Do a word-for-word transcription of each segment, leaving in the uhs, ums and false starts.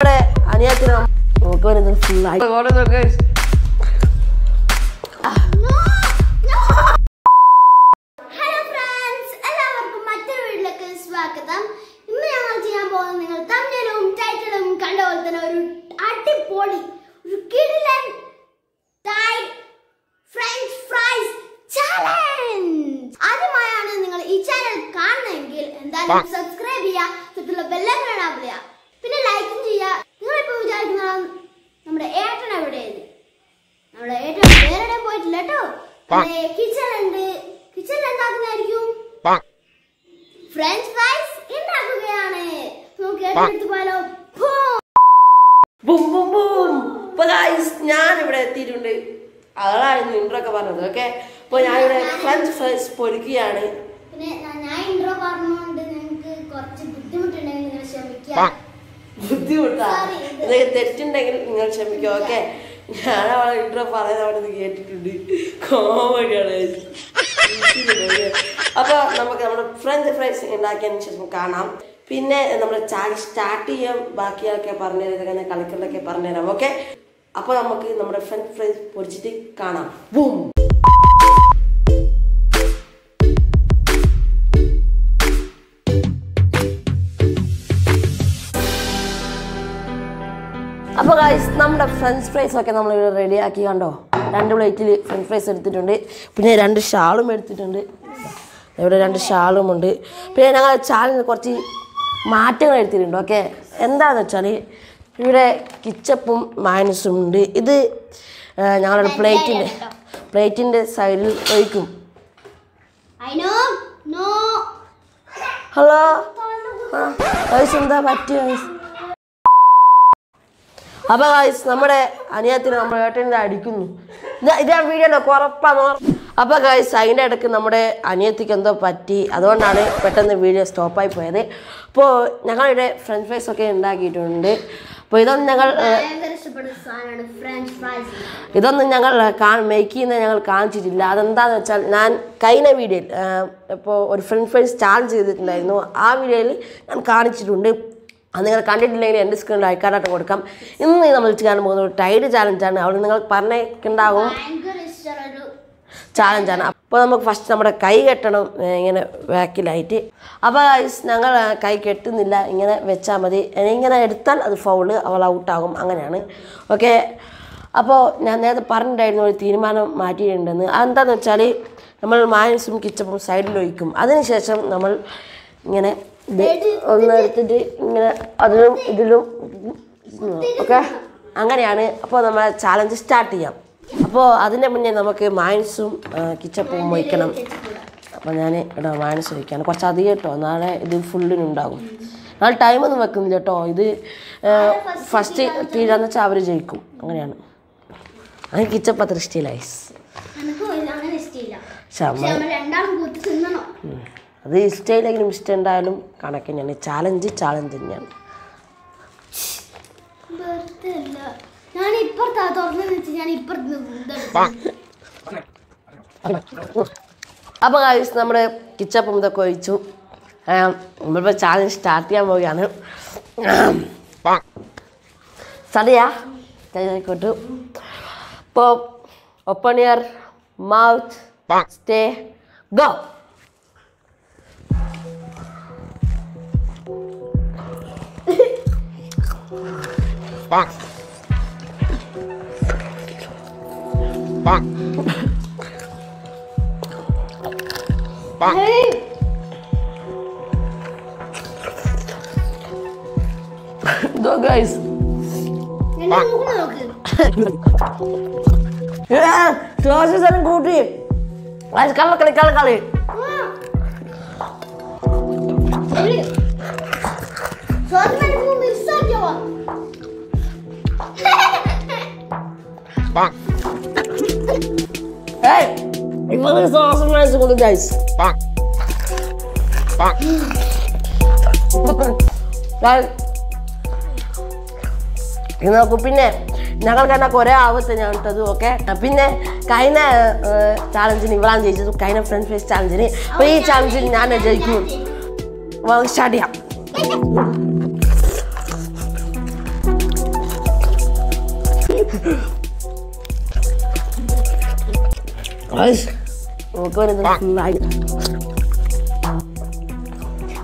We're going to the flight. What is it, guys? No! No! Hello, friends! Welcome to French Fries Challenge! Subscribe kitchen and kitchen and French fries in the boom boom boom. But guys, I am ready okay? But I am French fries for the I don't know how to get it today. Oh my goodness. Okay, French fries in the kitchen. Pinne, we start starting the rest of the parnera. Okay? Then we French fries. Boom! So guys, we have French fries ready. We have ready French fries. We have two shawls. We have two shawls. We have two okay? What is it? Ketchup and mayonnaise. This is plate. Plate in the side. I know. No. Hello. Huh? Hello guys, nammude aniyathin nammude ettinde adikunu. Idha video na korappannu. Appo guys, ayinde edakku nammude aniyathikku endho patti. Adondane pettannu video stop aayi poyade. Appo njangal ide french fries okke undaakittunde. Appo idon njangal bhayangara ishappadu saanana french fries. Idon njangal kaan make cheyna njangal kaanichilla. Adendanu vechal naan kaina video appo or french fries challenge cheyidittundaayirunnu. Aa video il naan kaanichittunde. And then content line and discount like that would come in the Multican Tide challenge and out in the Parna Kandago challenge and Apollo first number Kai get on a vaculite. Abba is Nanga Kai get in the Vechamadi and in an editor of the folder allowed Tagum Anganani. Okay, Apo Nana the Parna died no Thirman, Marty and Anta the Chali, Namal Mine, some kitchen side loicum. Other session Namal Yene. On the other, okay? Angariane upon the challenge start here. Upon other Namaka mines, kitchen, Moikanum, Panani, and mines we can watch the tonara, the full linen down. Now time on the vacuum the toy, the first tea on the Chavri Jacob. Angarian. I kitchen patristilize. And who is Anganistila? Shaman. This is like a stand dialogue. Can challenge? Challenge. Guys, number kitchen from the Koichu. I challenge start. Sadia, pop, open your mouth, stay, go. Bang. Bang. Bang. Hey. Go guys. Bang. Yeah, classes are good. Guys, come, come, come, come. Bang. Hey, it was awesome, nice to go, guys. Bang. Bang. Guys, you know, Kupine, Nagakana Korea was an answer to okay. Kapine, Kaina challenging advantages of kind of French face challenging. But challenging Nana J. Well, shut up. Guys, we're going to the light.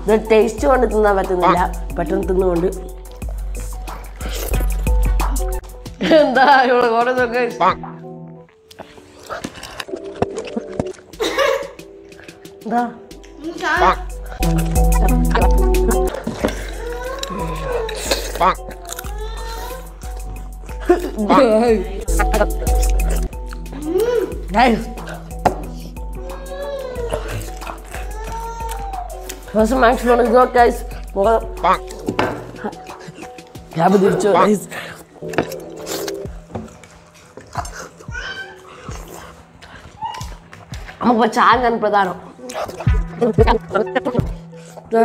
The taste one is not better than that, but I'm going to do. And I want to go guys. Da. Guys, what's the max one is not, guys? Have a choice. I'm going to go to the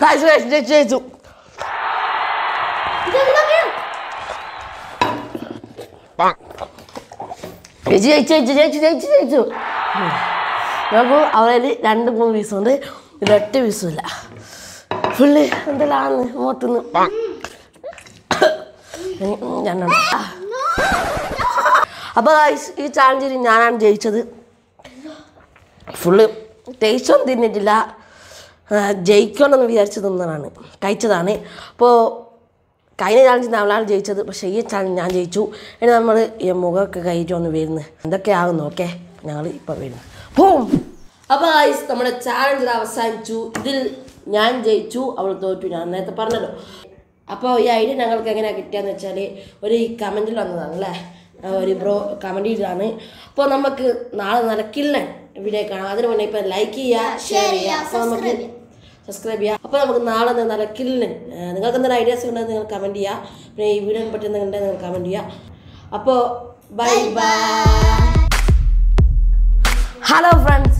Guys, guys, guys, guys, guys. Guys, Jacob and we are children. Kaitadani, Po Kaina Naval Jacob, the Pashay Chan Jitu, and I'm a Yamoga Kaijon win. The Kayan, okay? Nali Pavin. Boom! Abice, the Mother Challenge that was sent to Dil Nan Jitu, our daughter to Nan at the Parnado. Apo Yadi Nangal Kanga Kitchen, where he commented on the land, bro, commented on it. Ponamaka Nala Killen. If you like it, share it, subscribe. If you like it, comment it, comment it. Bye bye. Hello friends.